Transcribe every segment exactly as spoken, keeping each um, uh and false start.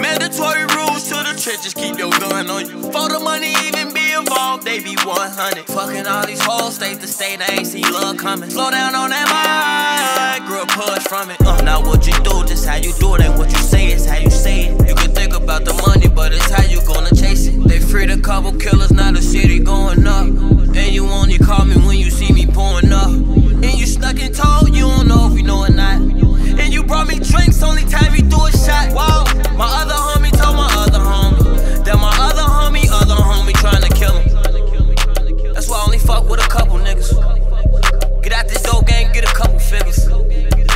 Mandatory rules to the trenches, keep your gun on you. For the money, even be involved, they be one hundred. Fucking all these hoes, state to state, I ain't see love coming. Slow down on that mind, girl, push from it. Uh, not what you do, just how you do it, ain't what you say, it's how you say it. You can think about the money, but it's how you gonna chase it. They freed a couple killers, now the city going up. And you only call me when you see me pulling up. And you stuck and told, you don't know if you know or not. And you brought me drinks, only time you do a shot. Wow, my other homie told my other homie that my other homie, other homie tryna kill him. That's why I only fuck with a couple niggas. Get out this dope game, get a couple figures.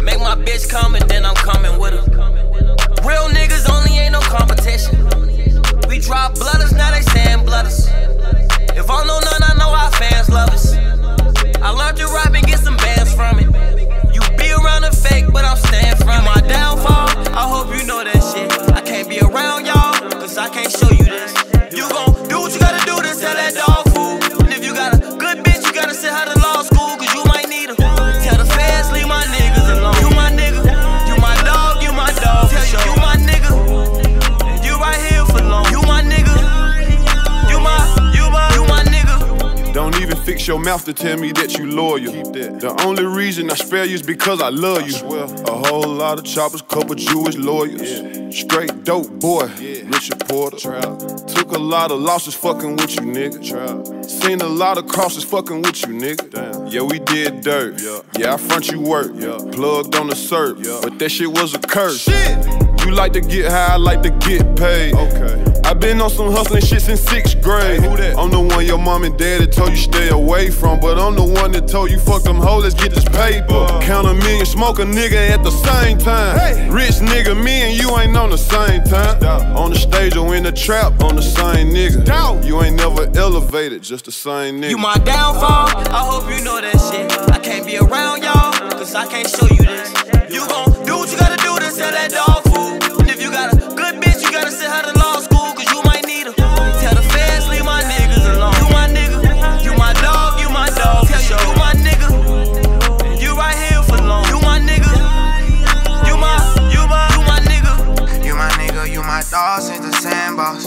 Make my bitch come and then I'm coming with her. Real niggas only, ain't no competition. We drop blooders, now they saying blooders. If I know none, I know our fans love us. I learned to rap and get some bands from it. You be around the fake, but I'm staying from my downfall. I hope you know that shit. I can't be around y'all, cause I can't show you this. You gon' do what you gotta do to sell that dog food. And if you got a good bitch, you gotta send her to law school, cause you might need her. Tell the feds, leave my niggas alone. You my nigga, you my dog, you my dog. Tell you, you my nigga, and you right here for long. You my nigga, you my, you my, you my nigga. Don't even fix your mouth to tell me that you loyal. The only reason I spare you is because I love you. A whole lot of choppers, couple Jewish lawyers. Straight dope boy, Richard Porter. Took a lot of losses fucking with you, nigga. Seen a lot of crosses fucking with you, nigga. Yeah, we did dirt. Yeah, I front you work. Plugged on the surf, but that shit was a curse. You like to get high, I like to get paid. Okay. I been on some hustling shit since sixth grade. Hey, who that? I'm the one your mom and daddy told you stay away from, but I'm the one that told you fuck them hoes, let's get this paper. Uh, Count a million, smoke a nigga at the same time. Hey. Rich nigga, me and you ain't on the same time. Stop. On the stage or in the trap, on the same nigga. Down. You ain't never elevated, just the same nigga. You my downfall, I hope you know that shit. I can't be around y'all, cause I can't show you this. You gon' do what you gotta do to sell that dog food. And if you got a good bitch, you gotta send her to law school. Since the sandbox,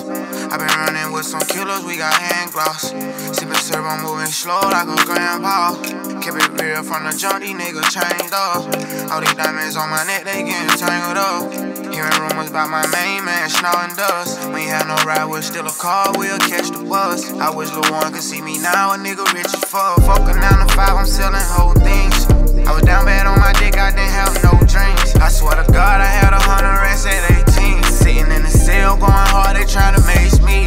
I've been running with some killers, we got hand gloss. Sippin' syrup, I'm moving slow like a grandpa. Kept it real from the jump, these niggas changed up. All these diamonds on my neck, they getting tangled up. Hearing rumors about my main man, snowing dust. We ain't had no ride, we're still a car, we'll catch the bus. I wish Lil One could see me now, a nigga rich as fuck. Fuck a nine to five, I'm selling whole things. I was down bad on my dick, I didn't have no dreams. I swear to God, I had a hundred racks at eighteen. Sitting in the cell, going hard, they tryna mace me.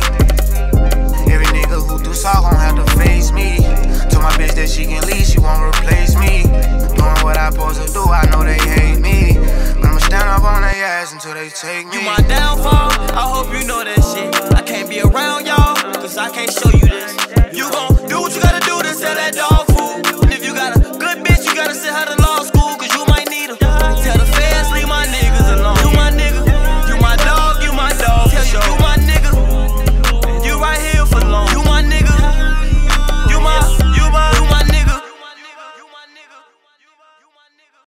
Every nigga who do saw gon' have to face me. Told my bitch that she can leave, she won't replace me. Doing what I supposed to do, I know they hate me. But I'ma stand up on their ass until they take me. You my downfall, I hope you know that shit. I can't be around y'all, cause I can't show you this. You gon'